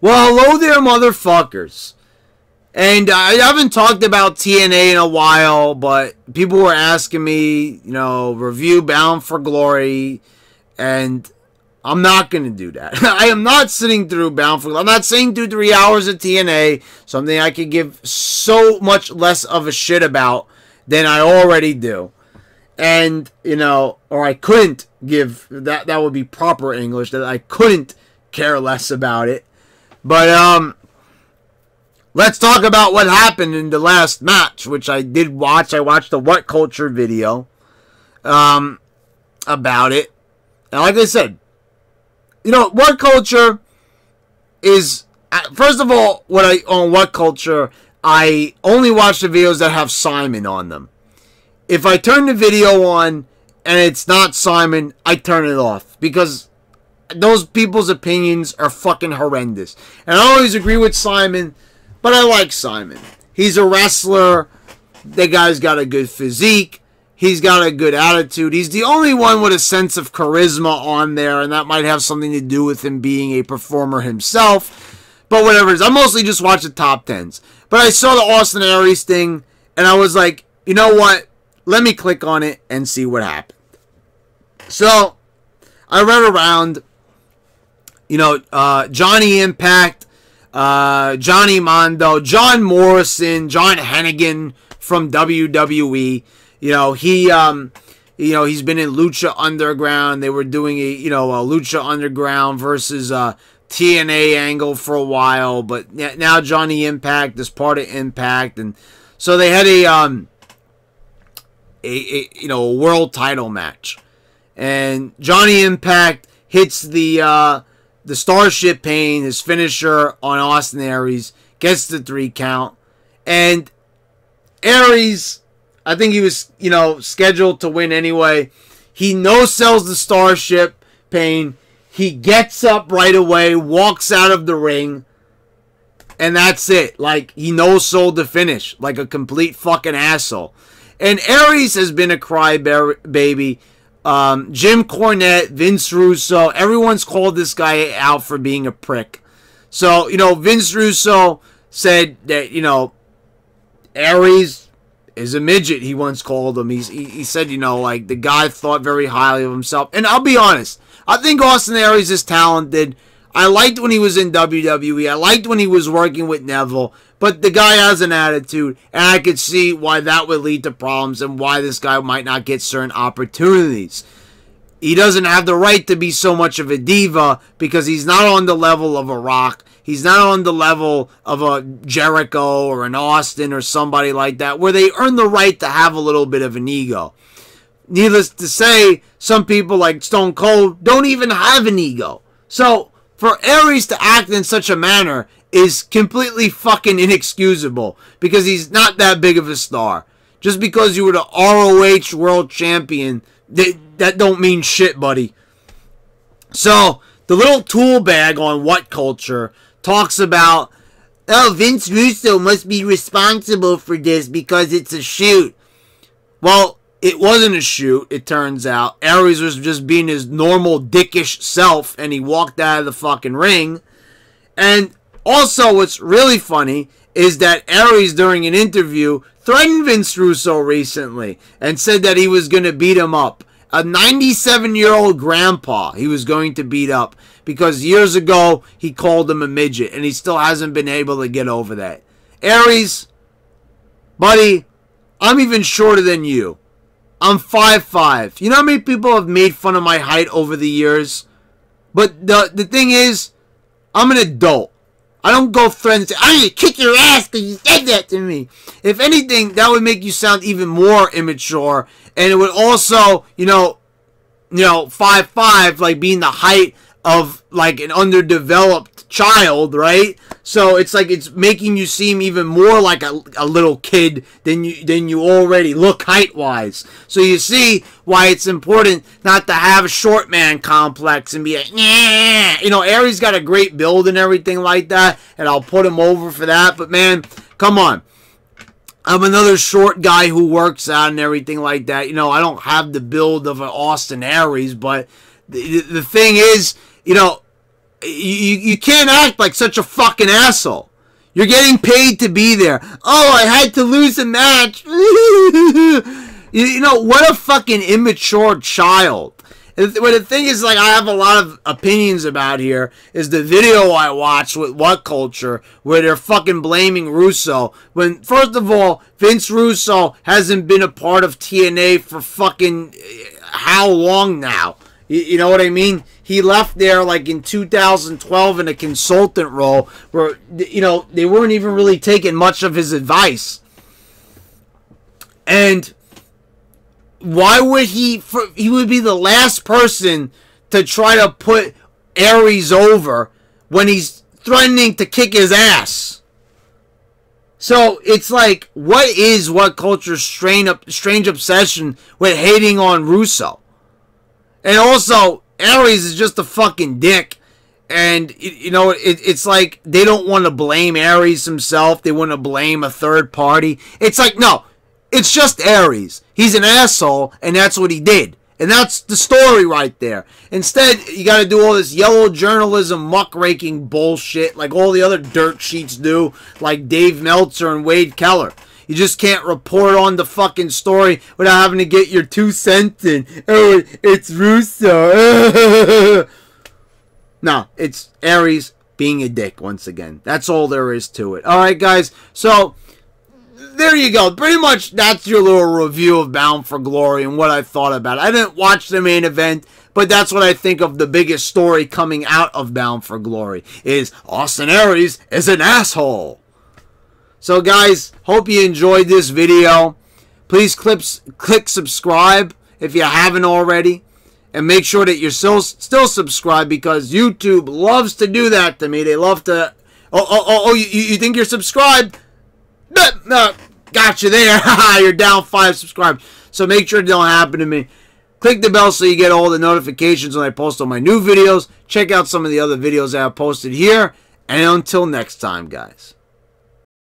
Well, hello there, motherfuckers. And I haven't talked about TNA in a while, but people were asking me, you know, review Bound for Glory, and I'm not going to do that. I am not sitting through Bound for Glory. I'm not sitting through 3 hours of TNA, something I could give so much less of a shit about than I already do. And, you know, or I couldn't give, that would be proper English, that I couldn't care less about it. But, let's talk about what happened in the last match, which I did watch. I watched the What Culture video about it. And like I said, you know, What Culture is, first of all, on What Culture, I only watch the videos that have Simon on them. If I turn the video on and it's not Simon, I turn it off, because those people's opinions are fucking horrendous. And I always agree with Simon, but I like Simon. He's a wrestler. The guy's got a good physique. He's got a good attitude. He's the only one with a sense of charisma on there, and that might have something to do with him being a performer himself. But whatever it is, I mostly just watch the top tens. But I saw the Austin Aries thing, and I was like, you know what? Let me click on it and see what happened. So I read around, you know, Johnny Impact, Johnny Mondo, John Morrison, John Hennigan from WWE. You know, he, you know, he's been in Lucha Underground. They were doing a, you know, a Lucha Underground versus TNA angle for a while, but now Johnny Impact is part of Impact, and so they had a you know, a world title match, and Johnny Impact hits the Starship Pain, his finisher, on Austin Aries, gets the 3 count, and Aries, I think he was, you know, scheduled to win anyway. He no-sells the Starship Pain. He gets up right away, walks out of the ring, and that's it. Like, he no-sold the finish, like a complete fucking asshole. And Aries has been a crybaby. Jim Cornette, Vince Russo, everyone's called this guy out for being a prick. So, you know, Vince Russo said that, you know, Aries is a midget, he once called him. He said, you know, like, the guy thought very highly of himself. And I'll be honest, I think Austin Aries is talented. I liked when he was in WWE. I liked when he was working with Neville. But the guy has an attitude, and I could see why that would lead to problems and why this guy might not get certain opportunities. He doesn't have the right to be so much of a diva, because he's not on the level of a Rock. He's not on the level of a Jericho or an Austin or somebody like that, where they earn the right to have a little bit of an ego. Needless to say, some people like Stone Cold don't even have an ego. So for Aries to act in such a manner is completely fucking inexcusable, because he's not that big of a star. Just because you were the ROH world champion, that don't mean shit, buddy. So the little tool bag on What Culture talks about, oh, Vince Russo must be responsible for this because it's a shoot. Well, it wasn't a shoot, it turns out. Aries was just being his normal dickish self, and he walked out of the fucking ring. And also, what's really funny is that Aries, during an interview, threatened Vince Russo recently and said that he was going to beat him up. A 97-year-old grandpa he was going to beat up, because years ago he called him a midget, and he still hasn't been able to get over that. Aries, buddy, I'm even shorter than you. I'm 5'5". You know how many people have made fun of my height over the years? But the thing is, I'm an adult. I don't go friends and say, I'm going to kick your ass because you said that to me. If anything, that would make you sound even more immature. And it would also, you know, 5'5", like being the height of like an underdeveloped child, right? So it's like it's making you seem even more like a little kid than you already look height-wise. So you see why it's important not to have a short man complex and be like, nah. You know, Aries got a great build and everything like that, and I'll put him over for that. But, man, come on. I'm another short guy who works out and everything like that. You know, I don't have the build of an Austin Aries, but the thing is, you know, You can't act like such a fucking asshole. You're getting paid to be there. Oh, I had to lose a match. You know, what a fucking immature child. What the thing is, like, I have a lot of opinions about here is the video I watched with What Culture where they're fucking blaming Russo when, first of all, Vince Russo hasn't been a part of TNA for fucking how long now? You know what I mean? He left there like in 2012 in a consultant role where, you know, they weren't even really taking much of his advice. And why would he... he would be the last person to try to put Aries over when he's threatening to kick his ass. So it's like, what is What Culture's strange obsession with hating on Russo? And also, Aries is just a fucking dick. And, you know, it's like they don't want to blame Aries himself. They want to blame a third party. It's like, no. It's just Aries. He's an asshole, and that's what he did. And that's the story right there. Instead, you got to do all this yellow journalism muckraking bullshit like all the other dirt sheets do, like Dave Meltzer and Wade Keller. You just can't report on the fucking story without having to get your 2 cents in. Oh, it's Russo. No, it's Aries being a dick once again. That's all there is to it. All right, guys. So... there you go. Pretty much that's your little review of Bound for Glory and what I thought about it. I didn't watch the main event, but that's what I think of the biggest story coming out of Bound for Glory is Austin Aries is an asshole. So guys, hope you enjoyed this video. Please click subscribe if you haven't already. And make sure that you're still subscribed because YouTube loves to do that to me. They love to... Oh, you think you're subscribed? No, got you there. You're down 5 subscribers. So make sure it don't happen to me. Click the bell so you get all the notifications when I post all my new videos. Check out some of the other videos I have posted here. And until next time, guys.